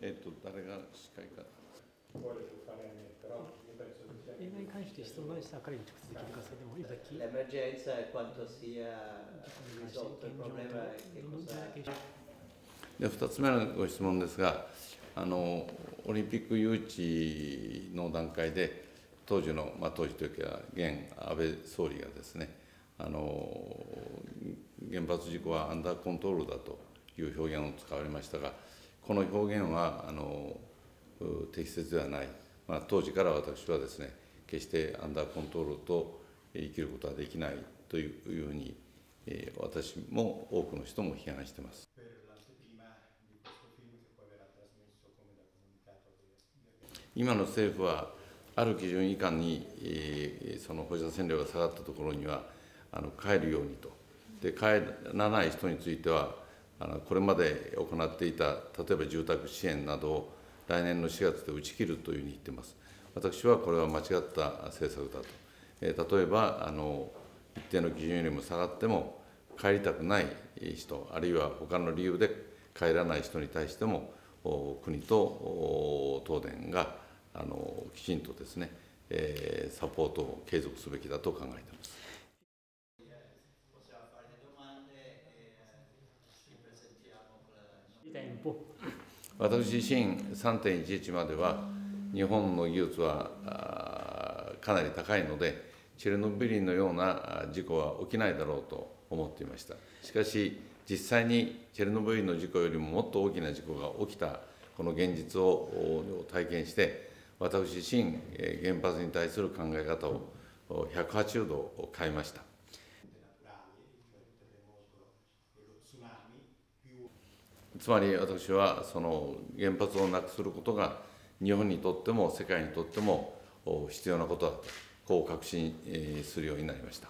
誰が司会か。映画に関して質問がしたら彼に直接聞いてください。でも、今だけ。で、2つ目のご質問ですが、オリンピック誘致の段階で、当時の、当時というか、現安倍総理がですね、原発事故はアンダーコントロールだという表現を使われましたが、この表現は適切ではない、当時から私はですね、決してアンダーコントロールと生きることはできないというふうに、私も多くの人も批判しています。今の政府は、ある基準以下に、その放射線量が下がったところには、帰るようにと、で帰らない人については、これまで行っていた、例えば住宅支援などを来年の4月で打ち切るというふうに言っています。私はこれは間違った政策だと。例えば一定の基準よりも下がっても帰りたくない人、あるいは他の理由で帰らない人に対しても、国と東電がきちんとですね、サポートを継続すべきだと考えています。私自身、3.11 までは、日本の技術はかなり高いので、チェルノブイリのような事故は起きないだろうと思っていました。しかし、実際にチェルノブイリの事故よりももっと大きな事故が起きた、この現実を体験して、私自身、原発に対する考え方を180度変えました。つまり私は、その原発をなくすることが、日本にとっても世界にとっても必要なことだと、こう確信するようになりました。